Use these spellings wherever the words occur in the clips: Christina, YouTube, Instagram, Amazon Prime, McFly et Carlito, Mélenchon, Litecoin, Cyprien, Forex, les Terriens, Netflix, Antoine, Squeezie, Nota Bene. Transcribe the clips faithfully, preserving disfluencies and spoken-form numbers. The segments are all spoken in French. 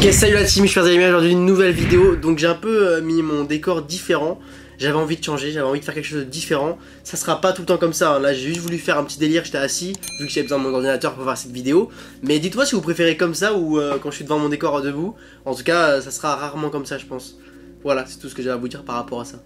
Ok, salut la team, je suis Cyprien, aujourd'hui une nouvelle vidéo. Donc j'ai un peu euh, mis mon décor différent. J'avais envie de changer, j'avais envie de faire quelque chose de différent. Ça sera pas tout le temps comme ça, hein. Là j'ai juste voulu faire un petit délire, j'étais assis, vu que j'avais besoin de mon ordinateur pour faire cette vidéo. Mais dites-moi si vous préférez comme ça ou euh, quand je suis devant mon décor debout. En tout cas, euh, ça sera rarement comme ça je pense. Voilà, c'est tout ce que j'ai à vous dire par rapport à ça.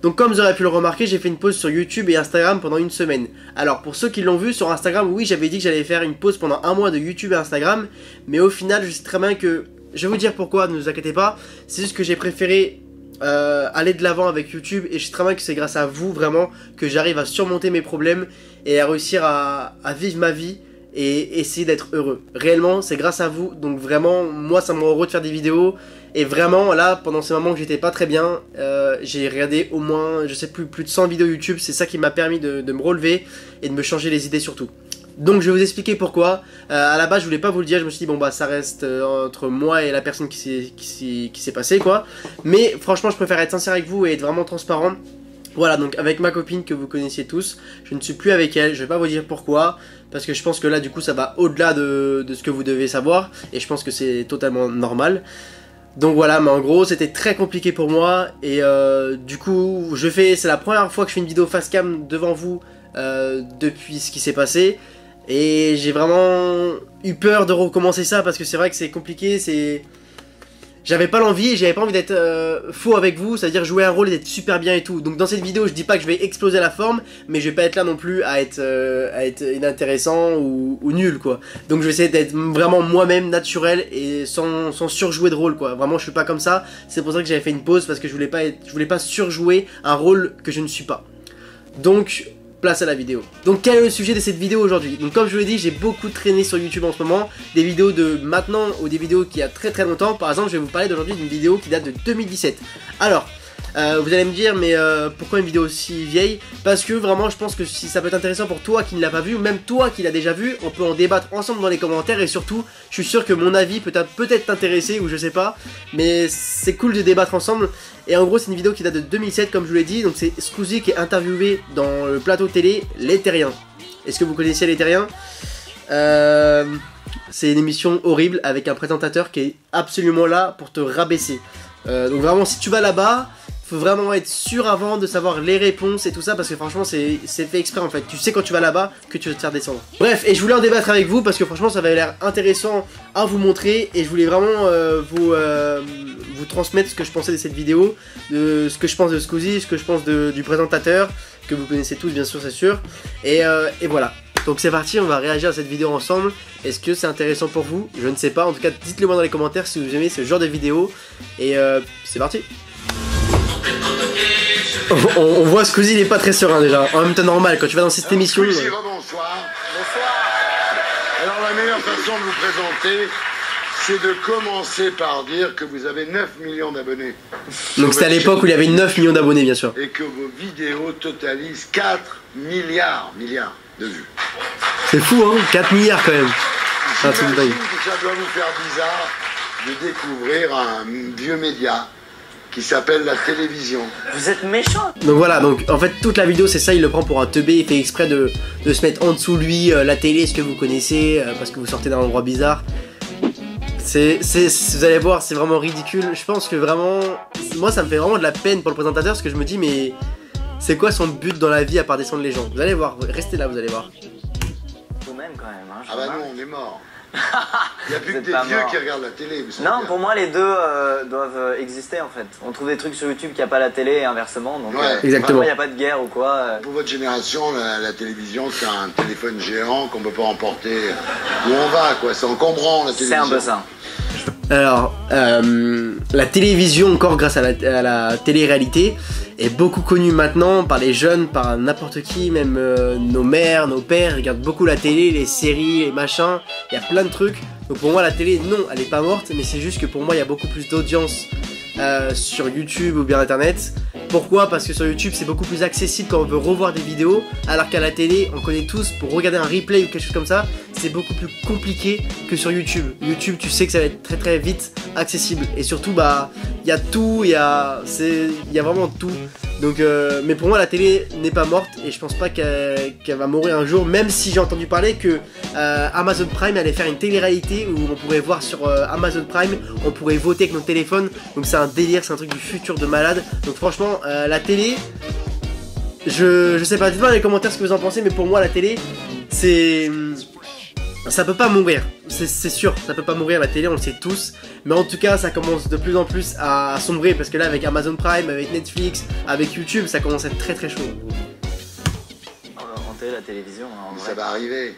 Donc comme vous aurez pu le remarquer, j'ai fait une pause sur YouTube et Instagram pendant une semaine. Alors pour ceux qui l'ont vu sur Instagram, oui j'avais dit que j'allais faire une pause pendant un mois de YouTube et Instagram. Mais au final, je sais très bien que... Je vais vous dire pourquoi, ne vous inquiétez pas. C'est juste que j'ai préféré euh, aller de l'avant avec YouTube. Et je sais très bien que c'est grâce à vous vraiment que j'arrive à surmonter mes problèmes et à réussir à, à vivre ma vie et essayer d'être heureux. Réellement, c'est grâce à vous. Donc vraiment, moi ça me rend heureux de faire des vidéos. Et vraiment là, pendant ces moments que j'étais pas très bien, euh, j'ai regardé au moins, je sais plus, plus de cent vidéos YouTube. C'est ça qui m'a permis de, de me relever et de me changer les idées surtout. Donc je vais vous expliquer pourquoi. Euh, à la base je voulais pas vous le dire, je me suis dit bon bah ça reste euh, entre moi et la personne qui s'est passée quoi. Mais franchement je préfère être sincère avec vous et être vraiment transparent. Voilà, donc avec ma copine que vous connaissiez tous, je ne suis plus avec elle, je vais pas vous dire pourquoi. Parce que je pense que là du coup ça va au-delà de, de ce que vous devez savoir. Et je pense que c'est totalement normal. Donc voilà, mais en gros c'était très compliqué pour moi. Et euh, du coup je fais, c'est la première fois que je fais une vidéo face cam devant vous euh, depuis ce qui s'est passé. Et j'ai vraiment eu peur de recommencer ça parce que c'est vrai que c'est compliqué, c'est... J'avais pas l'envie et j'avais pas envie d'être euh, faux avec vous, c'est-à-dire jouer un rôle et d'être super bien et tout. Donc dans cette vidéo je dis pas que je vais exploser la forme, mais je vais pas être là non plus à être, euh, à être inintéressant ou, ou nul quoi. Donc je vais essayer d'être vraiment moi-même, naturel et sans, sans surjouer de rôle quoi. Vraiment je suis pas comme ça, c'est pour ça que j'avais fait une pause parce que je voulais pas être, je voulais pas surjouer un rôle que je ne suis pas. Donc... place à la vidéo. Donc quel est le sujet de cette vidéo aujourd'hui? Donc comme je vous l'ai dit, j'ai beaucoup traîné sur YouTube en ce moment, des vidéos de maintenant ou des vidéos qu'il y a très très longtemps. Par exemple je vais vous parler d'aujourd'hui d'une vidéo qui date de deux mille dix-sept. Alors euh, vous allez me dire mais euh, pourquoi une vidéo si vieille? Parce que vraiment je pense que si ça peut être intéressant pour toi qui ne l'as pas vu, ou même toi qui l'as déjà vu, on peut en débattre ensemble dans les commentaires. Et surtout je suis sûr que mon avis peut peut-être t'intéresser ou je sais pas, mais c'est cool de débattre ensemble. Et en gros c'est une vidéo qui date de deux mille sept comme je vous l'ai dit. Donc c'est Squeezie qui est interviewé dans le plateau télé Les Terriens. Est-ce que vous connaissez Les Terriens? euh, C'est une émission horrible avec un présentateur qui est absolument là pour te rabaisser. euh, Donc vraiment si tu vas là-bas, faut vraiment être sûr avant de savoir les réponses et tout ça. Parce que franchement c'est fait exprès en fait. Tu sais quand tu vas là-bas que tu vas te faire descendre. Bref, et je voulais en débattre avec vous parce que franchement ça avait l'air intéressant à vous montrer. Et je voulais vraiment euh, vous... Euh, vous transmettre ce que je pensais de cette vidéo, de ce que je pense de Squeezie, ce que je pense de, du présentateur, que vous connaissez tous bien sûr c'est sûr, et, euh, et voilà. Donc c'est parti, on va réagir à cette vidéo ensemble. Est-ce que c'est intéressant pour vous? Je ne sais pas, en tout cas dites-le moi dans les commentaires si vous aimez ce genre de vidéo. Et euh, c'est parti. on, on, on voit Squeezie, il est pas très serein déjà, en même temps normal quand tu vas dans cette alors, émission. Squeezie, euh... bonsoir. Bonsoir. Alors la meilleure façon de vous présenter, c'est de commencer par dire que vous avez neuf millions d'abonnés. Donc c'était à l'époque où il y avait neuf millions d'abonnés bien sûr. Et que vos vidéos totalisent quatre milliards, milliards de vues. C'est fou hein, quatre milliards quand même. Ah, c'est une dingue. Ça doit vous faire bizarre de découvrir un vieux média qui s'appelle la télévision. Vous êtes méchant. Donc voilà, donc en fait toute la vidéo c'est ça, il le prend pour un teubé, il fait exprès de, de se mettre en dessous lui, euh, la télé, ce que vous connaissez, euh, parce que vous sortez d'un endroit bizarre. C'est, vous allez voir, c'est vraiment ridicule. Je pense que vraiment, moi ça me fait vraiment de la peine pour le présentateur parce que je me dis mais c'est quoi son but dans la vie à part descendre les gens? Vous allez voir, restez là, vous allez voir. Vous-même quand même. Hein, ah bah non, on est mort. Il n'y a plus que des vieux qui regardent la télé. Non, pour moi les deux euh, doivent exister en fait. On trouve des trucs sur YouTube qu'il n'y a pas la télé et inversement. Donc ouais, euh, exactement. Il n'y a pas de guerre ou quoi. Euh... Pour votre génération, la, la télévision c'est un téléphone géant qu'on ne peut pas emporter où on va quoi. C'est encombrant la télévision. C'est un peu ça. Alors, euh, la télévision, encore grâce à la, à la télé-réalité, est beaucoup connue maintenant par les jeunes, par n'importe qui, même euh, nos mères, nos pères, regardent beaucoup la télé, les séries, les machins, il y a plein de trucs. Donc pour moi, la télé, non, elle n'est pas morte, mais c'est juste que pour moi, il y a beaucoup plus d'audience euh, sur YouTube ou bien Internet. Pourquoi? Parce que sur YouTube, c'est beaucoup plus accessible quand on veut revoir des vidéos, alors qu'à la télé, on connaît tous, pour regarder un replay ou quelque chose comme ça, c'est beaucoup plus compliqué que sur YouTube. YouTube, tu sais que ça va être très très vite accessible. Et surtout, bah, il y a tout, il y a, y a vraiment tout. Donc, euh, mais pour moi la télé n'est pas morte et je pense pas qu'elle qu'elle va mourir un jour, même si j'ai entendu parler que euh, Amazon Prime allait faire une télé-réalité où on pourrait voir sur euh, Amazon Prime, on pourrait voter avec notre téléphone. Donc c'est un délire, c'est un truc du futur de malade. Donc franchement euh, la télé, je, je sais pas, dites-moi dans les commentaires ce que vous en pensez, mais pour moi la télé c'est... ça peut pas mourir, c'est sûr, ça peut pas mourir la télé, on le sait tous. Mais en tout cas ça commence de plus en plus à sombrer, parce que là avec Amazon Prime, avec Netflix, avec YouTube, ça commence à être très très chaud. On va rentrer la télévision en vrai. Ça va arriver.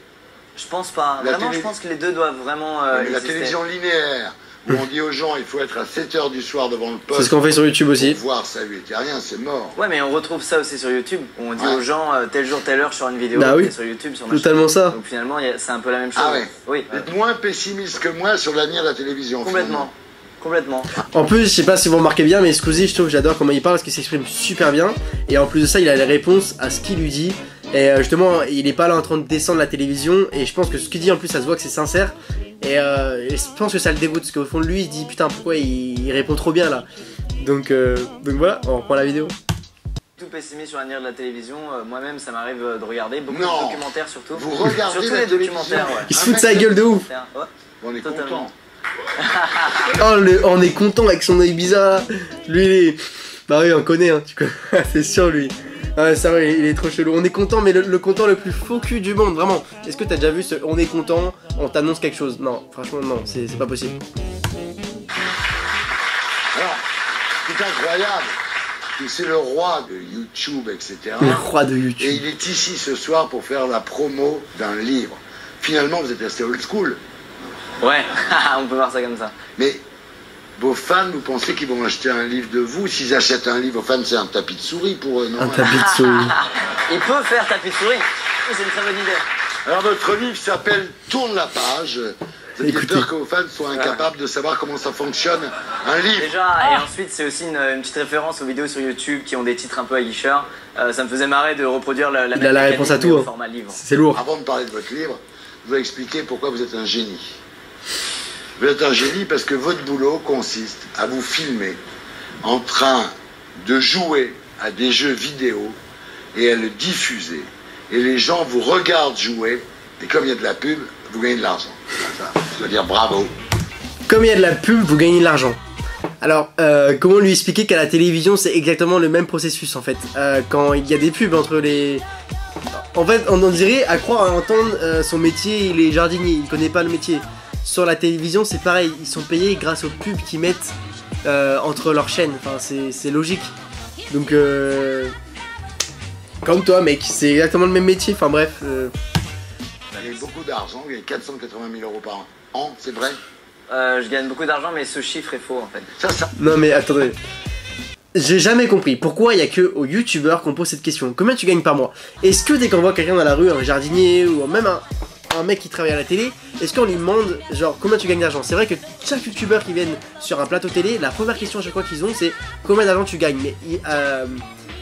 Je pense pas, la vraiment télé... je pense que les deux doivent vraiment euh, exister. La télévision linéaire, où on dit aux gens il faut être à sept heures du soir devant le poste. C'est ce qu'on fait sur YouTube aussi. Voir ça, lui, c'est rien, c'est mort. Ouais, mais on retrouve ça aussi sur YouTube, où on dit ouais. aux gens euh, tel jour, telle heure sur une vidéo. Bah oui, sur YouTube, sur totalement ça. Donc finalement, c'est un peu la même chose. Ah ouais. Oui. Vous êtes moins pessimiste que moi sur l'avenir de la télévision. Complètement. Finalement. Complètement. En plus, je sais pas si vous remarquez bien, mais Squeezie, je trouve que j'adore comment il parle parce qu'il s'exprime super bien. Et en plus de ça, il a les réponses à ce qu'il lui dit. Et justement, il est pas là en train de descendre la télévision. Et je pense que ce qu'il dit, en plus, ça se voit que c'est sincère. Et, euh, et je pense que ça le dégoûte parce qu'au fond de lui, il se dit putain, pourquoi il, il répond trop bien là. Donc, euh, donc voilà, on reprend la vidéo. Tout pessimiste sur l'avenir de la télévision, euh, moi-même ça m'arrive de regarder beaucoup non. de documentaires surtout. Vous regardez surtout les documentaires. Ouais. Il se fout de sa gueule de ouf. Ouais. On est totalement. Content. Oh, le, on est content avec son œil bizarre là. Lui il est... Bah oui on connaît hein, c'est sûr lui. Ah sérieux il est trop chelou. On est content mais le, le content le plus faux cul du monde vraiment. Est-ce que t'as déjà vu ce on est content, on t'annonce quelque chose? Non franchement non, c'est pas possible. Alors c'est incroyable. C'est le roi de YouTube et cetera. Le roi de YouTube. Et il est ici ce soir pour faire la promo d'un livre. Finalement vous êtes resté old school. Ouais, on peut voir ça comme ça. Mais vos fans, vous pensez qu'ils vont acheter un livre de vous? S'ils achètent un livre, vos fans, c'est un tapis de souris pour eux, non? Un tapis de souris. Il peut faire tapis de souris. C'est une très bonne idée. Alors, votre livre s'appelle Tourne la page. Vous avez peur que vos fans soient incapables de savoir comment ça fonctionne un livre. Déjà, et ensuite, c'est aussi une, une petite référence aux vidéos sur YouTube qui ont des titres un peu aguicheurs. Euh, ça me faisait marrer de reproduire la, la, Il même a la réponse à tout. Hein. C'est lourd. Avant de parler de votre livre, je vais expliquer pourquoi vous êtes un génie. Vous êtes un génie parce que votre boulot consiste à vous filmer en train de jouer à des jeux vidéo et à le diffuser. Et les gens vous regardent jouer et comme il y a de la pub, vous gagnez de l'argent. Je veux dire bravo. Comme il y a de la pub, vous gagnez de l'argent. Alors, euh, comment lui expliquer qu'à la télévision, c'est exactement le même processus en fait. Euh, quand il y a des pubs entre les... En fait, on en dirait à croire, à entendre euh, son métier, il est jardinier, il connaît pas le métier. Sur la télévision c'est pareil, ils sont payés grâce aux pubs qu'ils mettent euh, entre leurs chaînes, enfin c'est logique. Donc euh, comme toi mec, c'est exactement le même métier, enfin bref. Euh... Vous avez beaucoup d'argent, vous avez quatre cent quatre-vingt mille euros par an, an c'est vrai euh, Je gagne beaucoup d'argent mais ce chiffre est faux en fait. Ça, ça. Non mais attendez. J'ai jamais compris pourquoi il n'y a que aux youtubeurs qu'on pose cette question. Combien tu gagnes par mois? Est-ce que dès qu'on voit quelqu'un dans la rue, un jardinier ou même un... un mec qui travaille à la télé, est-ce qu'on lui demande genre combien tu gagnes d'argent? C'est vrai que chaque youtubeur qui vient sur un plateau télé, la première question à chaque fois qu'ils ont c'est combien d'argent tu gagnes. Mais euh,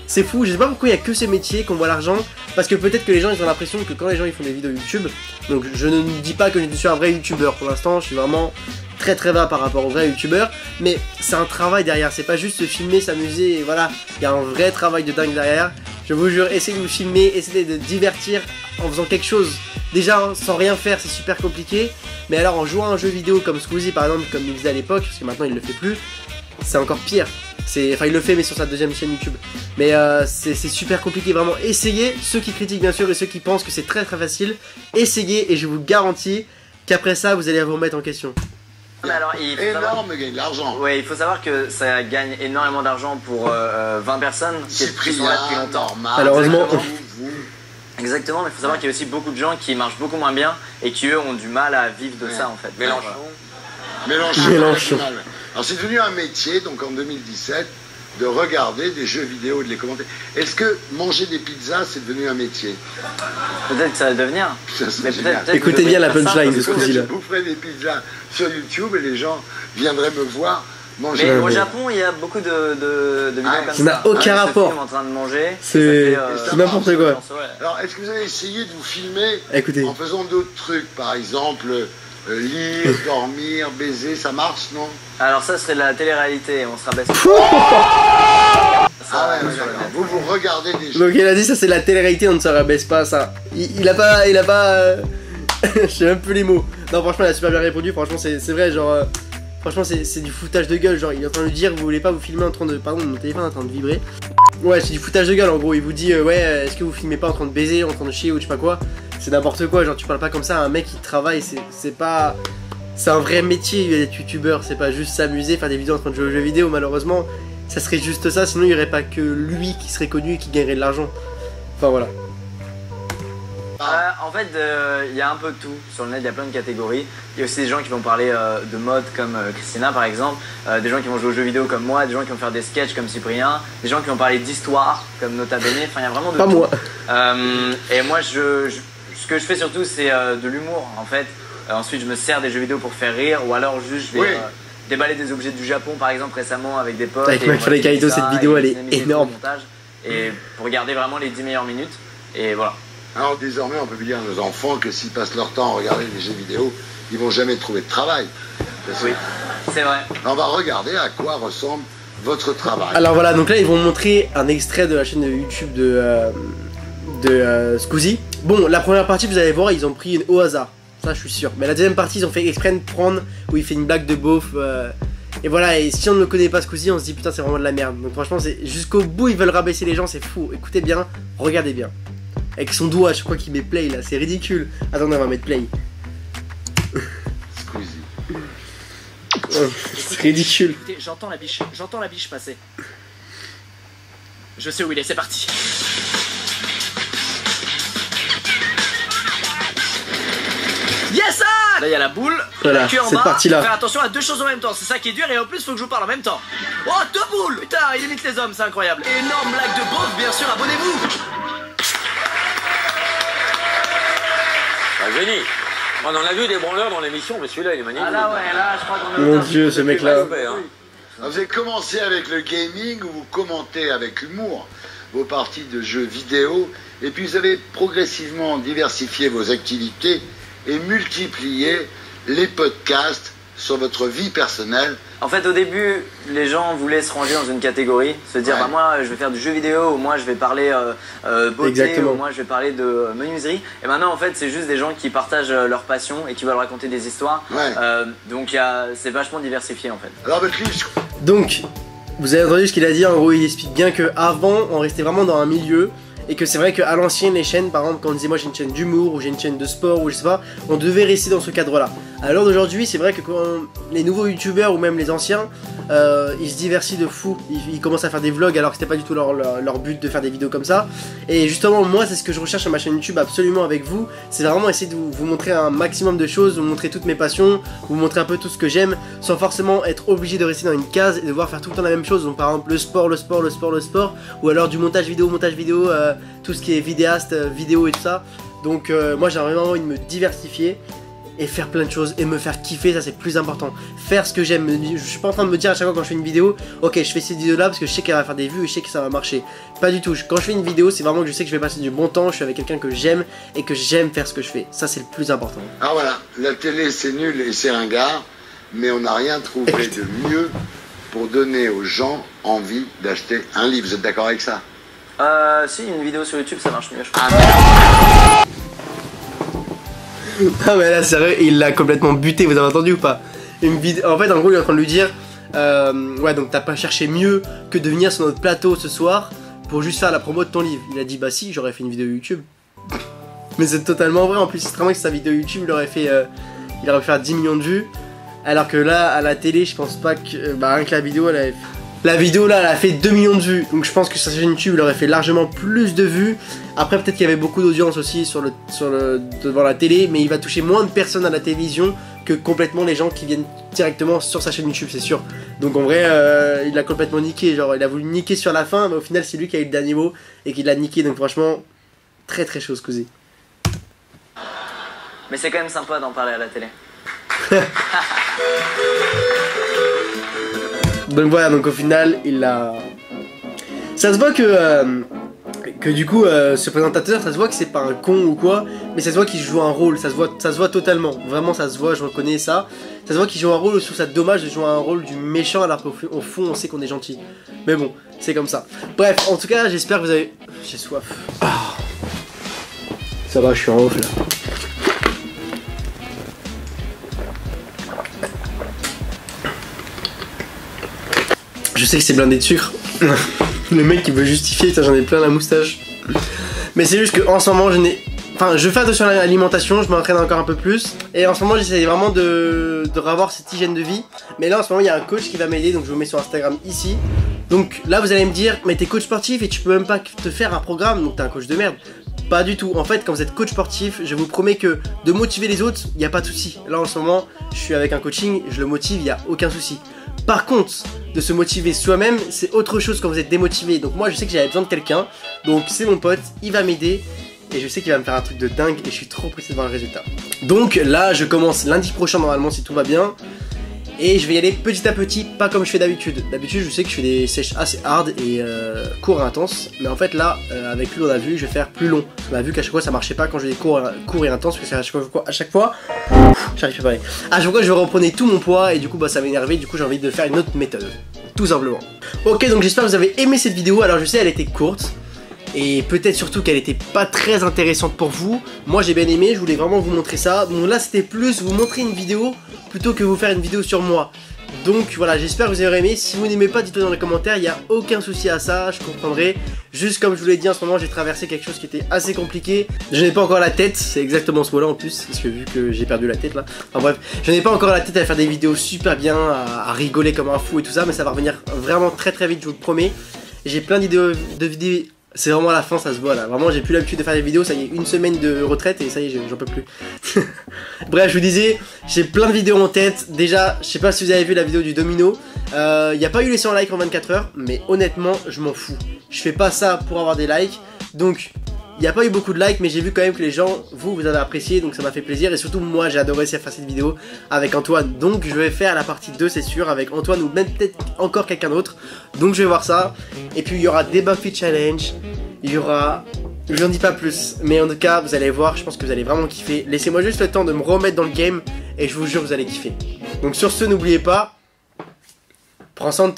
c'est fou, je sais pas pourquoi il n'y a que ces métiers qu'on voit l'argent, parce que peut-être que les gens ils ont l'impression que quand les gens ils font des vidéos YouTube, donc je ne dis pas que je suis un vrai youtubeur pour l'instant, je suis vraiment très très bas par rapport aux vrais youtubeurs, mais c'est un travail derrière, c'est pas juste se filmer, s'amuser et voilà, il y a un vrai travail de dingue derrière. Je vous jure, essayez de vous filmer, essayez de divertir en faisant quelque chose. Déjà, sans rien faire, c'est super compliqué. Mais alors, en jouant à un jeu vidéo comme Squeezie, par exemple, comme il faisait à l'époque, parce que maintenant il le fait plus, c'est encore pire. Enfin, il le fait, mais sur sa deuxième chaîne YouTube. Mais euh, c'est super compliqué, vraiment. Essayez, ceux qui critiquent, bien sûr, et ceux qui pensent que c'est très très facile, essayez, et je vous garantis qu'après ça, vous allez vous remettre en question. Mais alors, il faut énorme savoir... gain d'argent. Ouais, il faut savoir que ça gagne énormément d'argent pour euh, vingt personnes qui sont là depuis longtemps. Malheureusement. Exactement, mais il faut savoir qu'il y a aussi beaucoup de gens qui marchent beaucoup moins bien et qui eux ont du mal à vivre de ouais. ça en fait. Mélenchon. Mélenchon. Mélenchon. Alors c'est devenu un métier, donc en deux mille dix-sept, de regarder des jeux vidéo, de les commenter. Est-ce que manger des pizzas, c'est devenu un métier? Peut-être que ça va devenir. Ça, mais peut -être, peut -être écoutez bien la punchline de ce que je boufferais des pizzas sur YouTube et les gens viendraient me voir manger. Mais ouais, au ouais. Japon, il y a beaucoup de, de, de vidéos ah, comme ça. n'a aucun ah, rapport. En train de manger. C'est euh, n'importe quoi. Pense, ouais. Alors, est-ce que vous avez essayé de vous filmer écoutez. en faisant d'autres trucs, par exemple lire, dormir, baiser, ça marche, non? Alors ça serait de la télé-réalité, on se rabaisse. Ah ouais, ouais, vous vous regardez des jeux. Donc il a dit ça c'est la télé-réalité, on ne se rabaisse pas ça. Il, il a pas, il a pas, euh... je sais même plus les mots. Non franchement il a super bien répondu, franchement c'est vrai genre, euh... franchement c'est du foutage de gueule genre il est en train de dire vous voulez pas vous filmer en train de, pardon mon téléphone est en train de vibrer. Ouais c'est du foutage de gueule en gros, il vous dit euh, ouais euh, est-ce que vous filmez pas en train de baiser, en train de chier ou je sais pas quoi. C'est n'importe quoi, genre tu parles pas comme ça à un mec qui travaille, c'est pas... C'est un vrai métier d'être youtubeur, c'est pas juste s'amuser, faire des vidéos en train de jouer aux jeux vidéo malheureusement. Ça serait juste ça, sinon il n'y aurait pas que lui qui serait connu et qui gagnerait de l'argent. Enfin voilà. Euh, en fait, il euh, y a un peu de tout. Sur le net, il y a plein de catégories. Il y a aussi des gens qui vont parler euh, de mode comme euh, Christina par exemple, euh, des gens qui vont jouer aux jeux vidéo comme moi, des gens qui vont faire des sketchs comme Cyprien, des gens qui vont parler d'histoire comme Nota Bene, enfin il y a vraiment de pas tout. Pas moi. Euh, et moi, je, je, ce que je fais surtout, c'est euh, de l'humour en fait. Euh, ensuite, je me sers des jeux vidéo pour faire rire ou alors juste je vais... Oui. Euh, déballer des objets du Japon par exemple récemment avec des potes. Avec McFly et Carlito, cette vidéo elle est énorme. Et pour regarder vraiment les dix meilleures minutes et voilà. Alors désormais on peut dire à nos enfants que s'ils passent leur temps à regarder les jeux vidéo, ils vont jamais trouver de travail. Oui, c'est vrai. On va regarder à quoi ressemble votre travail. Alors voilà, donc là ils vont montrer un extrait de la chaîne de YouTube de, euh, de euh, Squeezie. Bon, la première partie vous allez voir, ils ont pris une au hasard. Ça je suis sûr, mais la deuxième partie ils ont fait exprès de prendre où il fait une blague de beauf euh, et voilà, et si on ne le connaît pas ce coup-ci on se dit putain c'est vraiment de la merde. Donc franchement c'est jusqu'au bout ils veulent rabaisser les gens, c'est fou. Écoutez bien, regardez bien. Avec son doigt je crois qu'il met play là, c'est ridicule. Attendez on va mettre play. C'est ridicule. J'entends la biche, j'entends la biche passer. Je sais où il est, c'est parti. Yes sir. Là il y a la boule, voilà, la queue en bas, il faut faire attention à deux choses en même temps, c'est ça qui est dur et en plus faut que je vous parle en même temps. Oh deux boules. Putain il imite les hommes, c'est incroyable. Énorme blague de beauf bien sûr, abonnez-vous. Un génie. On en a vu des branleurs dans l'émission mais celui-là il est magnifique. Ah là ouais, là je crois qu'on a... Mon dieu ce mec là. Vous avez commencé avec le gaming où vous commentez avec humour vos parties de jeux vidéo et puis vous avez progressivement diversifié vos activités et multiplier les podcasts sur votre vie personnelle. En fait, au début, les gens voulaient se ranger dans une catégorie, se dire ouais. bah moi, je vais faire du jeu vidéo, ou moi, je vais parler euh, euh, beauté, exactement, ou moi, je vais parler de menuiserie. Et maintenant, en fait, c'est juste des gens qui partagent leur passion et qui veulent raconter des histoires. Ouais. Euh, donc, c'est vachement diversifié, en fait. Alors, donc, vous avez entendu ce qu'il a dit. En gros, il explique bien qu'avant, on restait vraiment dans un milieu. Et que c'est vrai qu'à l'ancienne, les chaînes, par exemple, quand on disait moi j'ai une chaîne d'humour ou j'ai une chaîne de sport ou je sais pas, on devait rester dans ce cadre-là. À l'heure d'aujourd'hui, c'est vrai que quand les nouveaux youtubeurs ou même les anciens, euh, ils se diversifient de fou. Ils, ils commencent à faire des vlogs alors que c'était pas du tout leur, leur, leur but de faire des vidéos comme ça. Et justement, moi, c'est ce que je recherche sur ma chaîne YouTube absolument avec vous. C'est vraiment essayer de vous, vous montrer un maximum de choses, vous montrer toutes mes passions, vous montrer un peu tout ce que j'aime, sans forcément être obligé de rester dans une case et devoir faire tout le temps la même chose. Donc par exemple, le sport, le sport, le sport, le sport, ou alors du montage vidéo, montage vidéo... Euh, tout ce qui est vidéaste, vidéo et tout ça. Donc euh, moi j'ai vraiment envie de me diversifier et faire plein de choses et me faire kiffer, ça c'est plus important. Faire ce que j'aime, je suis pas en train de me dire à chaque fois quand je fais une vidéo, ok je fais cette vidéo là parce que je sais qu'elle va faire des vues et je sais que ça va marcher. Pas du tout, quand je fais une vidéo c'est vraiment que je sais que je vais passer du bon temps, je suis avec quelqu'un que j'aime et que j'aime faire ce que je fais, ça c'est le plus important. Alors voilà, la télé c'est nul et c'est ringard, mais on n'a rien trouvé de mieux pour donner aux gens envie d'acheter un livre, vous êtes d'accord avec ça? Euh, si, une vidéo sur YouTube ça marche mieux je crois. Ah, ah mais là sérieux il l'a complètement buté, vous avez entendu ou pas? Une vidéo... En fait en gros il est en train de lui dire euh, ouais donc t'as pas cherché mieux que de venir sur notre plateau ce soir pour juste faire la promo de ton livre. Il a dit bah si j'aurais fait une vidéo YouTube. Mais c'est totalement vrai en plus, c'est vraiment que sa vidéo YouTube il aurait fait euh, il aurait fait dix millions de vues. Alors que là à la télé je pense pas que... Bah rien que la vidéo elle avait fait... La vidéo là elle a fait deux millions de vues, donc je pense que sur sa chaîne YouTube elle aurait fait largement plus de vues. Après peut-être qu'il y avait beaucoup d'audience aussi sur le, sur le, devant la télé, mais il va toucher moins de personnes à la télévision que complètement les gens qui viennent directement sur sa chaîne YouTube c'est sûr. Donc en vrai euh, il l'a complètement niqué, genre il a voulu niquer sur la fin mais au final c'est lui qui a eu le dernier mot et qui l'a niqué, donc franchement très très chaud Squeezie. Mais c'est quand même sympa d'en parler à la télé. Donc voilà, donc au final, il a... Ça se voit que, euh, que du coup euh, ce présentateur, ça se voit que c'est pas un con ou quoi, mais ça se voit qu'il joue un rôle, ça se voit, ça se voit totalement, vraiment ça se voit, je reconnais ça, ça se voit qu'il joue un rôle, je trouve ça dommage de jouer un rôle du méchant alors qu'au fond on sait qu'on est gentil, mais bon, c'est comme ça. Bref, en tout cas j'espère que vous avez... j'ai soif. Oh. Ça va, je suis en off là. Je sais que c'est blindé de sucre. Le mec qui veut justifier, j'en ai plein la moustache. Mais c'est juste que en ce moment je n'ai... Enfin je fais attention à l'alimentation, je m'entraîne encore un peu plus. Et en ce moment j'essaie vraiment de... de revoir cette hygiène de vie. Mais là en ce moment il y a un coach qui va m'aider, donc je vous mets sur Instagram ici. Donc là vous allez me dire, mais t'es coach sportif et tu peux même pas te faire un programme, donc t'es un coach de merde. Pas du tout, en fait quand vous êtes coach sportif, je vous promets que de motiver les autres, il n'y a pas de souci. Là en ce moment je suis avec un coaching, je le motive, il n'y a aucun souci. Par contre, de se motiver soi-même, c'est autre chose quand vous êtes démotivé. Donc moi je sais que j'avais besoin de quelqu'un, donc c'est mon pote, il va m'aider. Et je sais qu'il va me faire un truc de dingue et je suis trop pressé de voir le résultat. Donc là je commence lundi prochain normalement si tout va bien. Et je vais y aller petit à petit, pas comme je fais d'habitude. D'habitude je sais que je fais des sèches assez hard et euh, courts et intenses. Mais en fait là, euh, avec lui on a vu, je vais faire plus long. On a vu qu'à chaque fois ça marchait pas quand je faisais court, court et intense. Parce que à chaque fois, à chaque fois j'arrive pas à parler. À chaque fois je reprenais tout mon poids et du coup bah, ça m'énervait. Du coup j'ai envie de faire une autre méthode, tout simplement. Ok, donc j'espère que vous avez aimé cette vidéo. Alors je sais elle était courte et peut-être surtout qu'elle était pas très intéressante pour vous. Moi j'ai bien aimé, je voulais vraiment vous montrer ça. Donc là c'était plus vous montrer une vidéo plutôt que vous faire une vidéo sur moi. Donc voilà, j'espère que vous avez aimé. Si vous n'aimez pas, dites-le dans les commentaires, il n'y a aucun souci à ça, je comprendrai. Juste comme je vous l'ai dit, en ce moment j'ai traversé quelque chose qui était assez compliqué. Je n'ai pas encore la tête, c'est exactement ce mot là en plus, parce que vu que j'ai perdu la tête là. Enfin bref, je n'ai pas encore la tête à faire des vidéos super bien, à rigoler comme un fou et tout ça, mais ça va revenir vraiment très très vite, je vous le promets. J'ai plein d'idées de vidéos. C'est vraiment à la fin, ça se voit là. Vraiment, j'ai plus l'habitude de faire des vidéos. Ça y est, une semaine de retraite et ça y est, j'en peux plus. Bref, je vous disais, j'ai plein de vidéos en tête. Déjà, je sais pas si vous avez vu la vidéo du domino. Il euh, n'y a pas eu les cent likes en vingt-quatre heures, mais honnêtement, je m'en fous. Je fais pas ça pour avoir des likes. Donc, il n'y a pas eu beaucoup de likes, mais j'ai vu quand même que les gens, vous, vous avez apprécié. Donc, ça m'a fait plaisir. Et surtout, moi, j'ai adoré faire cette vidéo avec Antoine. Donc, je vais faire la partie deux, c'est sûr, avec Antoine ou même peut-être encore quelqu'un d'autre. Donc, je vais voir ça. Et puis, il y aura des Buffy Challenge. Il y aura... Je n'en dis pas plus, mais en tout cas, vous allez voir, je pense que vous allez vraiment kiffer. Laissez-moi juste le temps de me remettre dans le game et je vous jure, vous allez kiffer. Donc sur ce, n'oubliez pas, prends soin de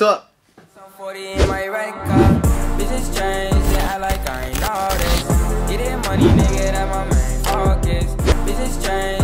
toi.